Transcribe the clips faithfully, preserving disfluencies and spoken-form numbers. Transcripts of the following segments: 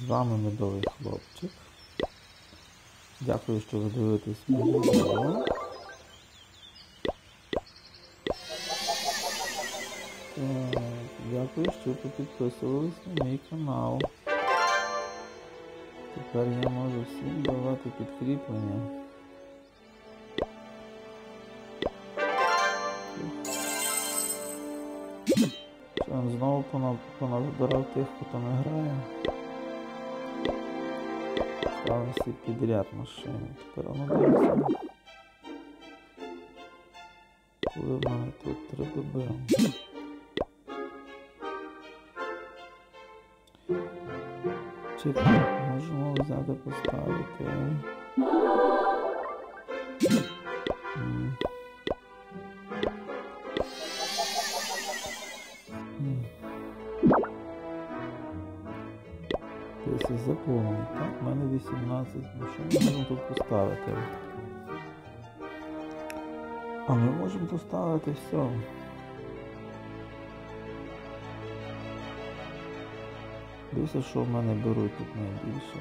З вами Медовий Хлопчик. Дякую, що ви дивитесь моє відео. Дякую, що ви підписувались на мій канал. Тепер я можу всім давати підкріплення. Що, знову понабирав тих, хто не грає? Ставлю всі підряд машини. Тепер воно дивиться. Коли в мене тут три доби. Чекай, можемо взяти поставити. Десь заповнено, так? У мене вісімнадцять. Ну що ми можемо тут поставити? А ми можемо поставити все. Дивіться, що в мене беруть тут найбільше.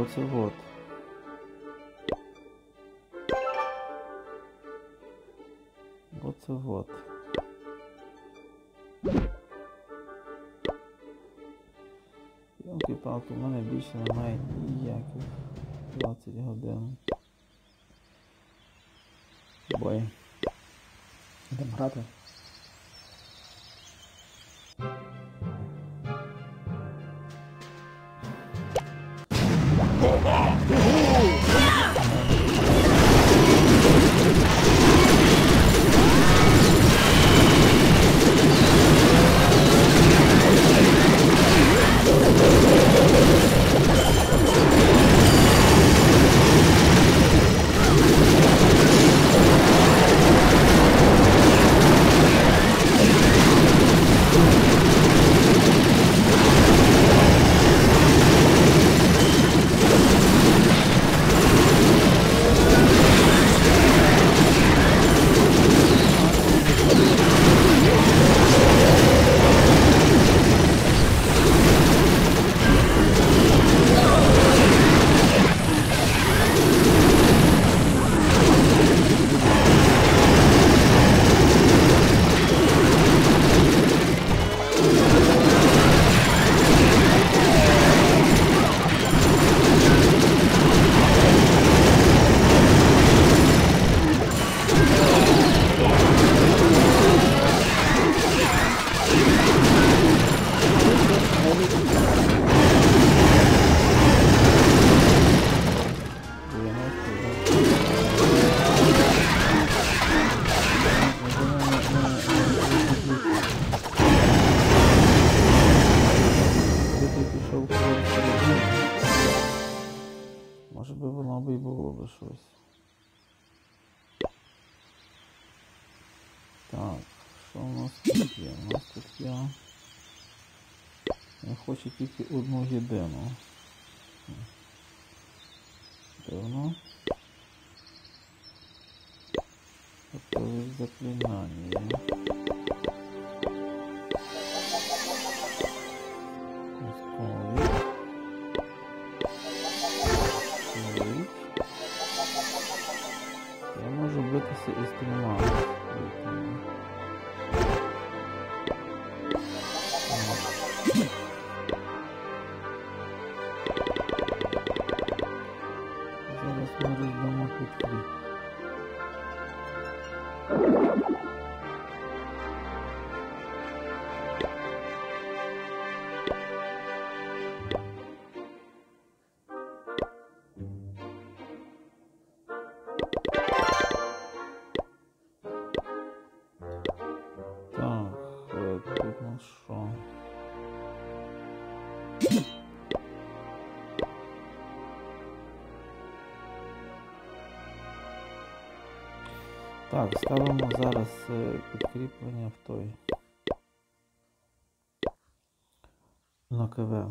Оце от. Оце от. Йолки-палки, в мене більше немає ніяких. двадцять годин. Бой. Йдемо грати. Так, що у нас тут є? У нас тут є... Я хочу тільки одну єдину. Дивно. Готові заклинання. Я можу битися із трьома. Зараз ми роздамо підкріплення. Так, тут на що? Так, ставимо зараз підкріплення в той. На КВ.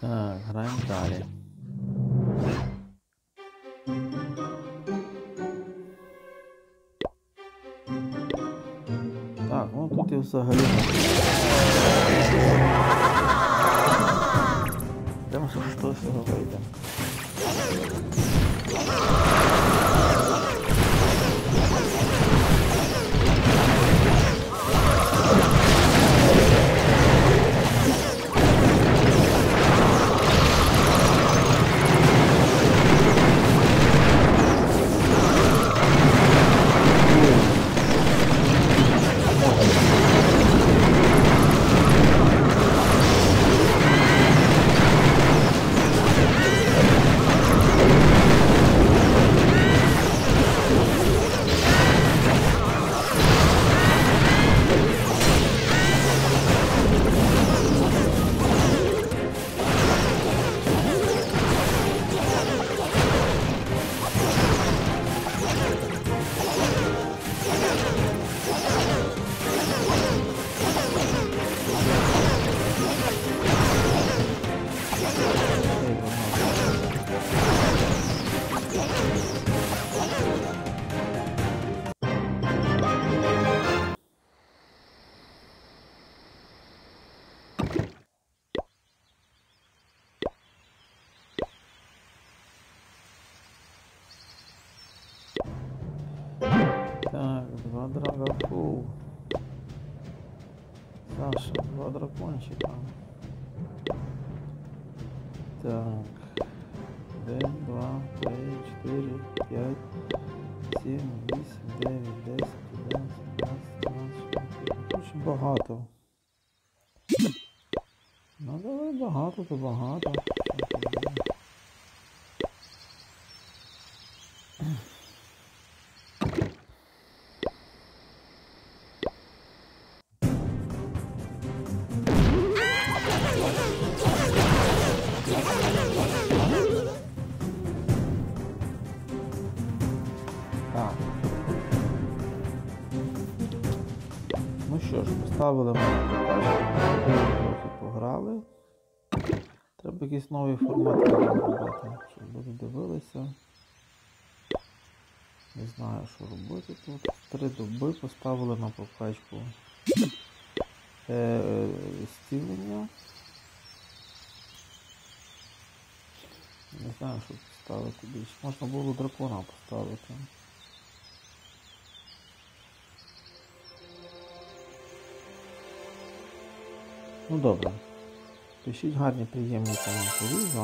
Так, граємо далі. Так, ну тут і взагалі. Йдемо, що щось його вийде. Два драгофу. Саша, два дракончика. Так. Один, два, три, четыре, пять, семь, восемь, девять, десять, одиннадцать, двенадцать, тринадцать, очень багато. Ну давай багато, то багато. Поставили ми трохи пограли. Треба якийсь новий формат робити, щоб люди дивилися. Не знаю, що робити тут. Три доби поставили на прокачку е, стілення. Не знаю, що поставити більше. Можна було дракона поставити. Ну добре, пишіть гарні, приємні коментарі.